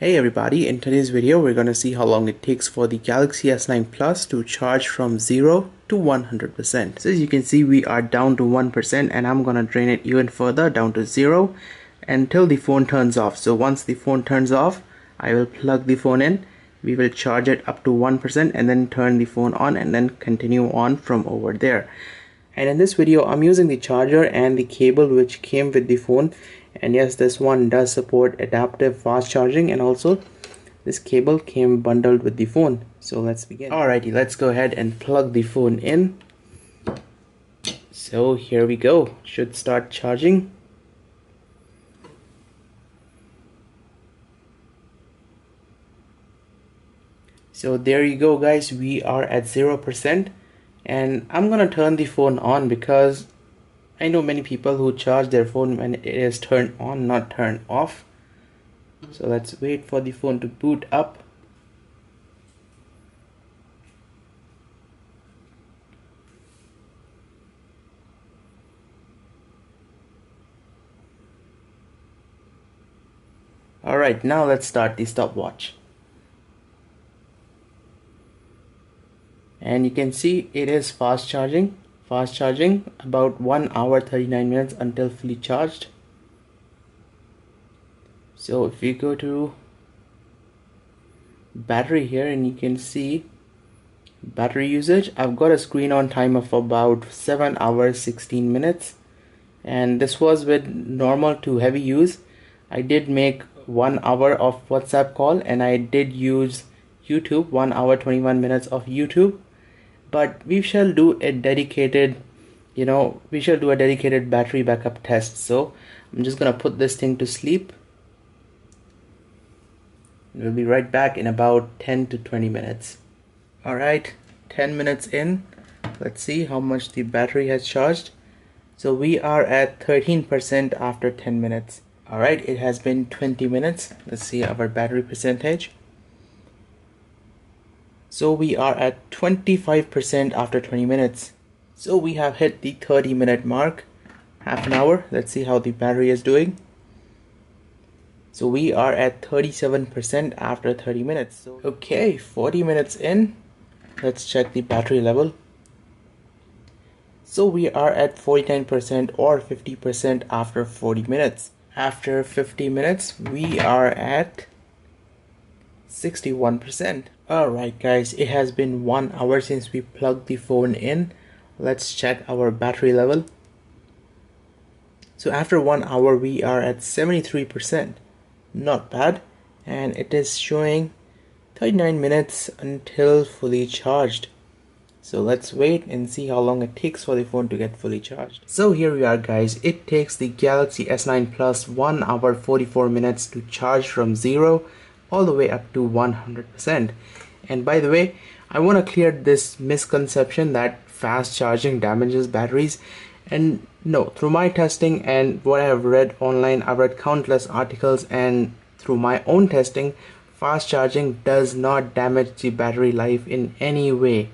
Hey everybody, in today's video we're going to see how long it takes for the Galaxy S9 Plus to charge from 0 to 100%. So as you can see, we are down to 1% and I'm going to drain it even further down to 0 until the phone turns off. So once the phone turns off, I will plug the phone in, we will charge it up to 1% and then turn the phone on and then continue on from over there. And in this video I'm using the charger and the cable which came with the phone. And yes, this one does support adaptive fast charging, and also this cable came bundled with the phone. So let's begin. Alrighty, let's go ahead and plug the phone in. So here we go, should start charging. So there you go guys, we are at 0%, and I'm gonna turn the phone on because I know many people who charge their phone when it is turned on, not turned off. So let's wait for the phone to boot up. Alright, now let's start the stopwatch. And you can see it is fast charging. Fast charging about 1 hour 39 minutes until fully charged. So if we go to battery here, and you can see battery usage, I've got a screen on time of about 7 hours 16 minutes, and this was with normal to heavy use. I did make 1 hour of WhatsApp call and I did use YouTube, 1 hour 21 minutes of YouTube. But we shall do a dedicated, battery backup test. So I'm just gonna put this thing to sleep. We'll be right back in about 10 to 20 minutes. All right, 10 minutes in. Let's see how much the battery has charged. So we are at 13% after 10 minutes. All right, it has been 20 minutes. Let's see our battery percentage. So we are at 25% after 20 minutes. So we have hit the 30-minute mark, half an hour. Let's see how the battery is doing. So we are at 37% after 30 minutes. So okay, 40 minutes in. Let's check the battery level. So we are at 49% or 50% after 40 minutes. After 50 minutes, we are at 61%. Alright guys, it has been 1 hour since we plugged the phone in. Let's check our battery level. So after 1 hour we are at 73%. Not bad. And it is showing 39 minutes until fully charged. So let's wait and see how long it takes for the phone to get fully charged. So here we are guys, it takes the Galaxy S9 Plus 1 hour 44 minutes to charge from 0 all the way up to 100%. And by the way, I want to clear this misconception that fast charging damages batteries. And no, through my testing and what I have read online, I've read countless articles, and through my own testing, fast charging does not damage the battery life in any way.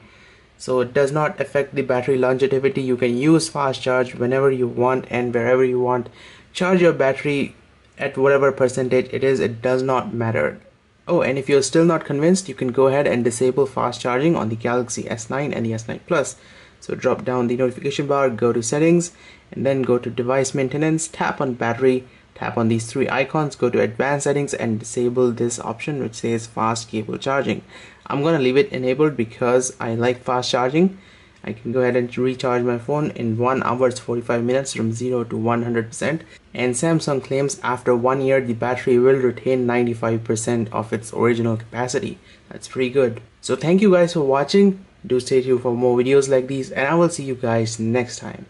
So it does not affect the battery longevity. You can use fast charge whenever you want and wherever you want. Charge your battery at whatever percentage it is, it does not matter. Oh, and if you're still not convinced, you can go ahead and disable fast charging on the Galaxy S9 and the S9 Plus. So drop down the notification bar, go to settings, and then go to device maintenance, tap on battery, tap on these three icons, go to advanced settings and disable this option which says fast cable charging. I'm gonna leave it enabled because I like fast charging. I can go ahead and recharge my phone in 1 hour 45 minutes from 0 to 100%. And Samsung claims after 1 year the battery will retain 95% of its original capacity. That's pretty good. So thank you guys for watching. Do stay tuned for more videos like these, and I will see you guys next time.